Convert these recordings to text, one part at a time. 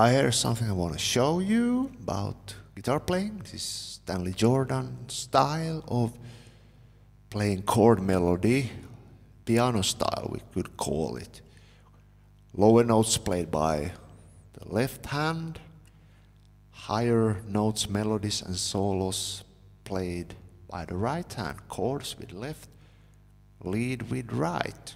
I heard something I want to show you about guitar playing. This is Stanley Jordan style of playing chord melody, piano style we could call it. Lower notes played by the left hand, higher notes, melodies and solos played by the right hand, chords with left, lead with right.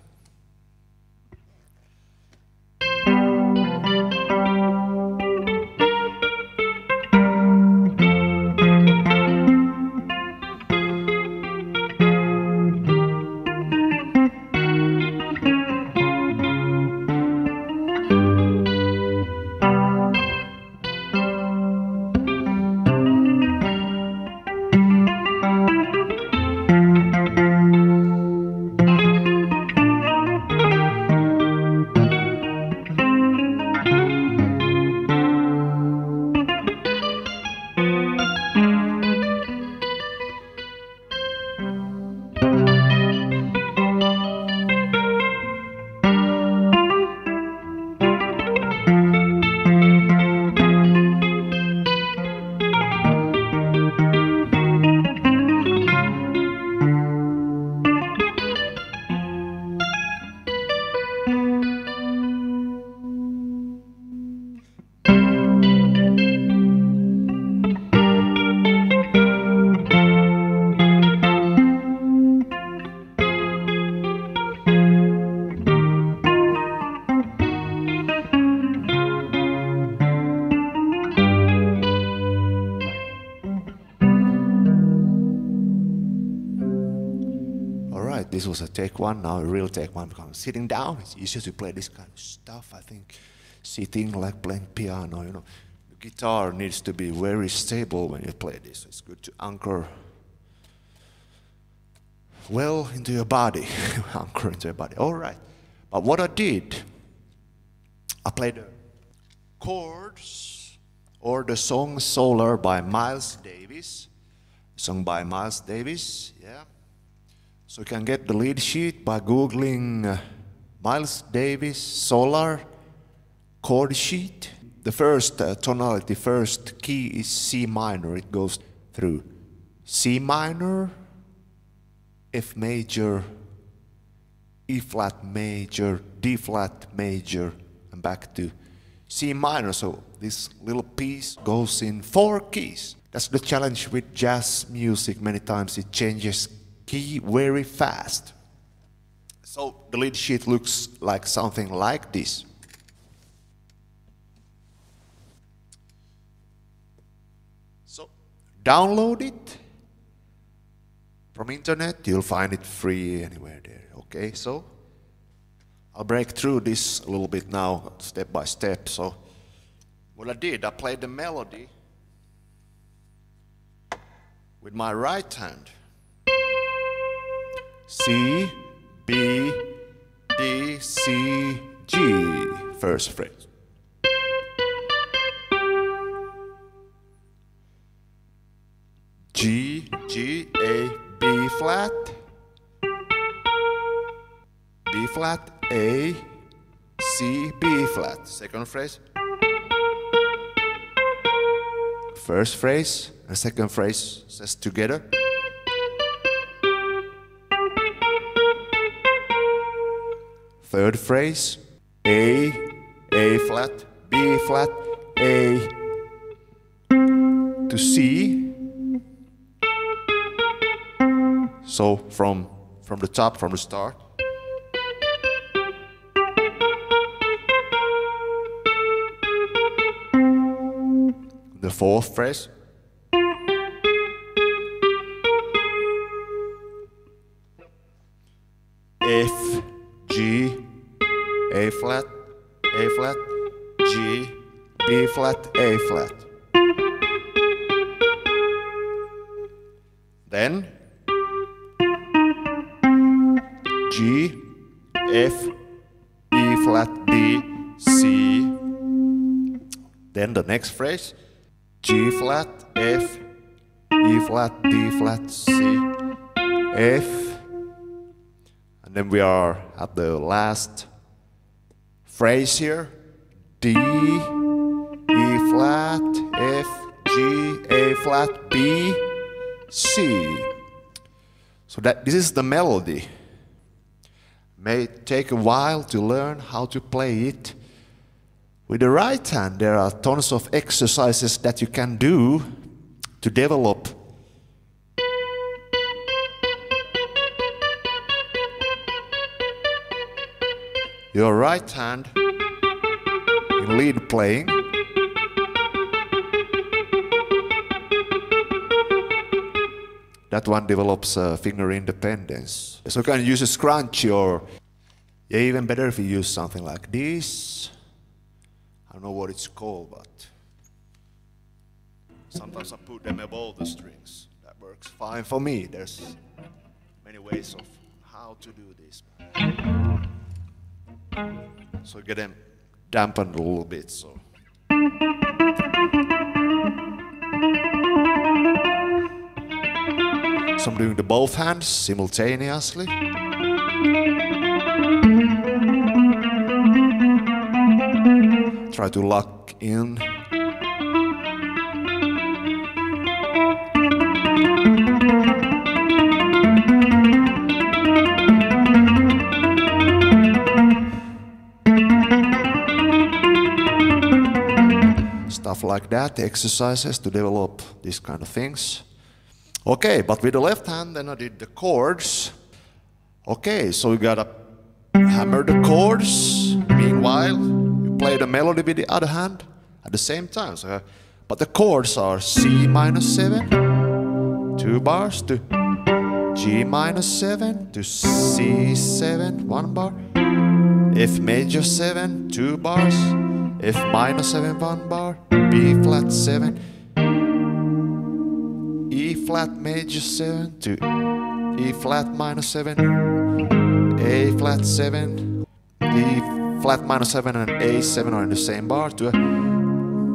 This was a take one, now a real take one, because I'm sitting down, it's easier to play this kind of stuff, I think. Sitting like playing piano, you know. The guitar needs to be very stable when you play this, so it's good to anchor well into your body. Anchor into your body, all right. But what I did, I played the chords or the song Solar by Miles Davis. Sung by Miles Davis, yeah. So you can get the lead sheet by googling Miles Davis Solar chord sheet. The first tonality, first key is C minor. It goes through C minor, F major, E flat major, D flat major, and back to C minor. So this little piece goes in 4 keys. That's the challenge with jazz music. Many times it changes key very fast. So the lead sheet looks like something like this. So download it from internet, you'll find it free anywhere there. Okay, so I'll break through this a little bit now, step by step. So what I did, I played the melody with my right hand. C, B, D, C, G, first phrase. G, G, A, B flat, A, C, B flat, second phrase. First phrase and second phrase says together. Third phrase, A flat, B flat, A to C. So from the top, from the start. The fourth phrase. F, G, A flat, G, B flat, A flat. Then G, F, E flat, D, C. Then the next phrase, G flat, F, E flat, D flat, C, F. And then we are at the last phrase here, D, flat, F, G, A flat, B, C. So that this is the melody. May take a while to learn how to play it. With the right hand, there are tons of exercises that you can do to develop. Your right hand in lead playing. That one develops finger independence. So you can use a scrunch or even better if you use something like this. I don't know what it's called, but sometimes I put them above the strings. That works fine for me. There's many ways of how to do this. So get them dampened a little bit. So. So I'm doing the both hands simultaneously. Try to lock in. Stuff like that, exercises to develop these kind of things. Okay, but with the left hand, then I did the chords. Okay, so we gotta hammer the chords. Meanwhile, you play the melody with the other hand at the same time. So, but the chords are C minus 7, 2 bars, to G minus 7, to C 7, 1 bar, F major 7, 2 bars, F minus 7, 1 bar, B flat 7, E flat major 7 to E flat minus 7, A flat 7, E flat minus 7 and A 7 are in the same bar to a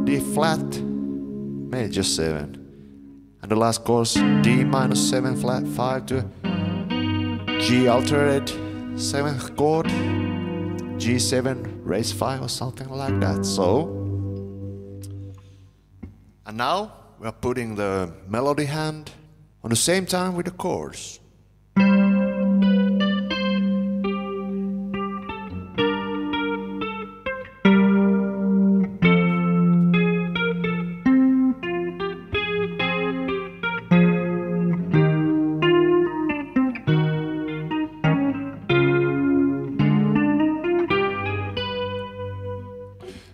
D flat major 7. And the last chords D minus 7 flat 5 to a G altered 7th chord, G7 raise 5 or something like that. So, and now we are putting the melody hand on the same time with the chords.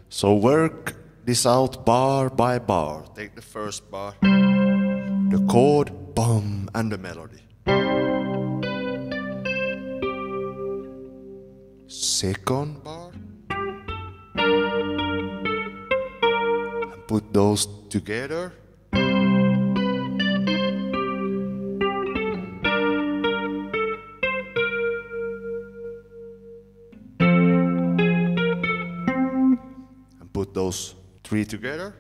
So work this out bar by bar. Take the first bar, the chord, bum, and the melody. 2nd bar. And put those together. And put those 3 together.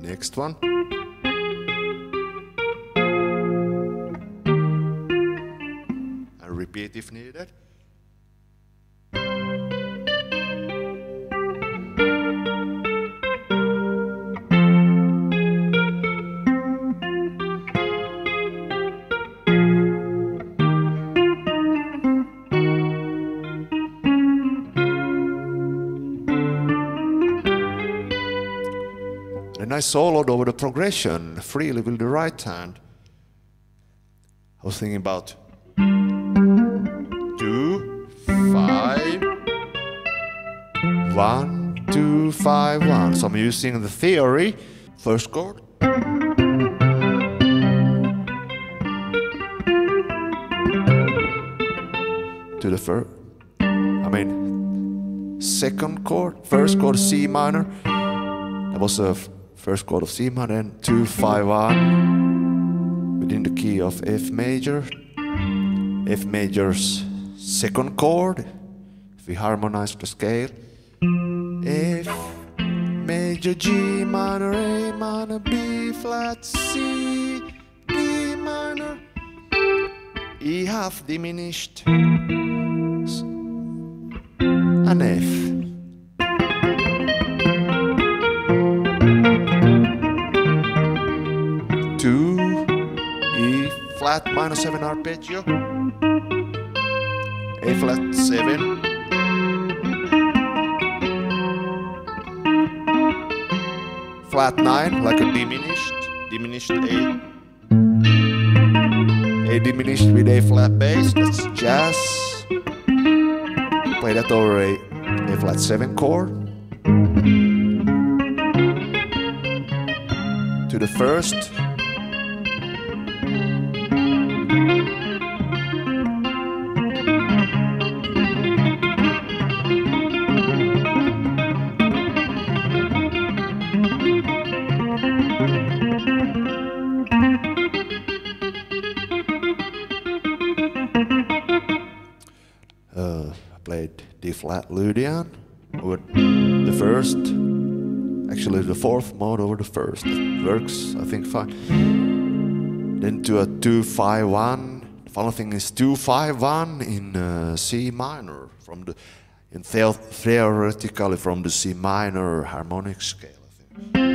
Next one. And repeat if needed. I soloed over the progression freely with the right hand. I was thinking about 2, 5, 1, 2, 5, 1. So I'm using the theory. 1st chord. To the 2nd chord. 1st chord C minor. That was a 1st chord of C minor, then 2, 5, 1 within the key of F major. F major's 2nd chord, if we harmonize the scale. F major, G minor, A minor, B flat, C, D minor, E half diminished an F. Flat minor 7 arpeggio, A flat 7, flat 9 like a diminished A diminished with A flat bass, that's jazz. Play that over A flat 7 chord to the first. Flat Ludean over the first, actually the fourth mode over the first. It works, I think, fine. Then to a 2-5-1. The following thing is 2-5-1 in C minor, from the theoretically from the C minor harmonic scale, I think.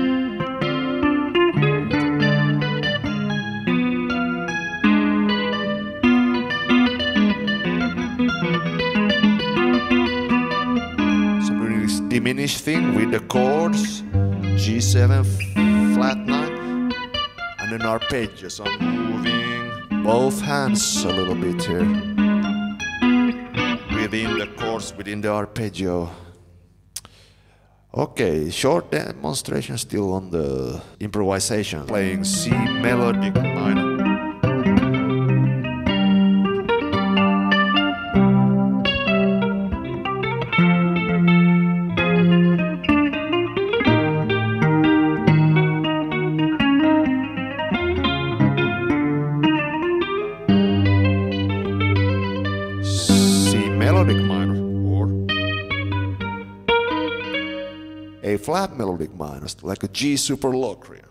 Diminished thing with the chords G7 flat 9 and an arpeggio, so I'm moving both hands a little bit here within the chords, within the arpeggio. Okay, short demonstration still on the improvisation, playing C melodic minor. Flat melodic minor, like a G super Locrian.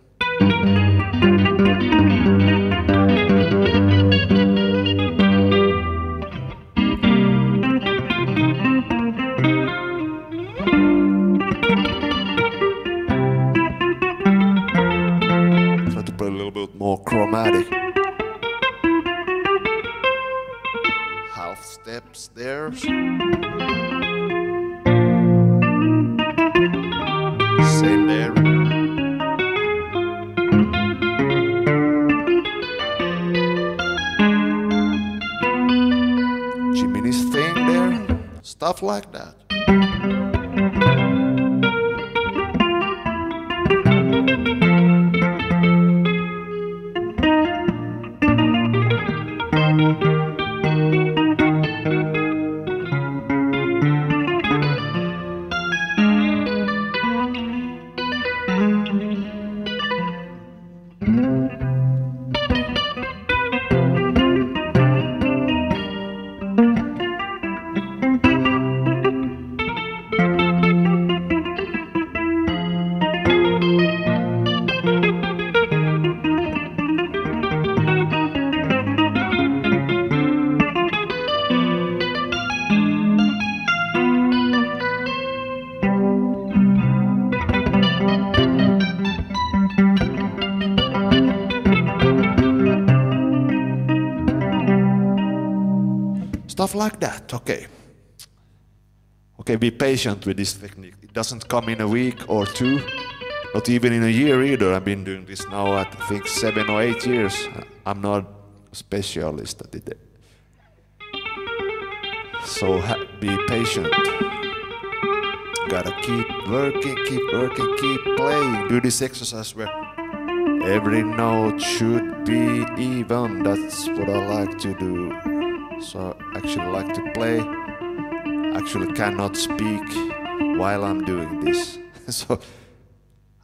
Try to play a little bit more chromatic. Half steps there. Same there. Jimini's thing there. Stuff like that. Stuff like that, okay. Okay, be patient with this technique. It doesn't come in a week or two, not even in a year either. I've been doing this now, I think, 7 or 8 years. I'm not a specialist at it. So be patient. Gotta keep working, keep playing. Do this exercise where every note should be even. That's what I like to do. So I actually like to play, actually cannot speak while I'm doing this. So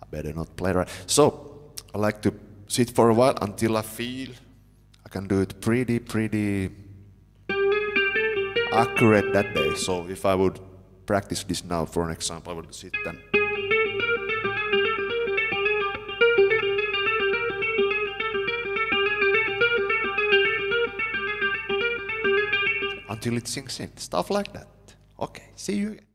I better not play right. So I like to sit for a while until I feel I can do it pretty accurate that day. So if I would practice this now, for an example, I would sit and until it sinks in. Stuff like that. Okay, see you again.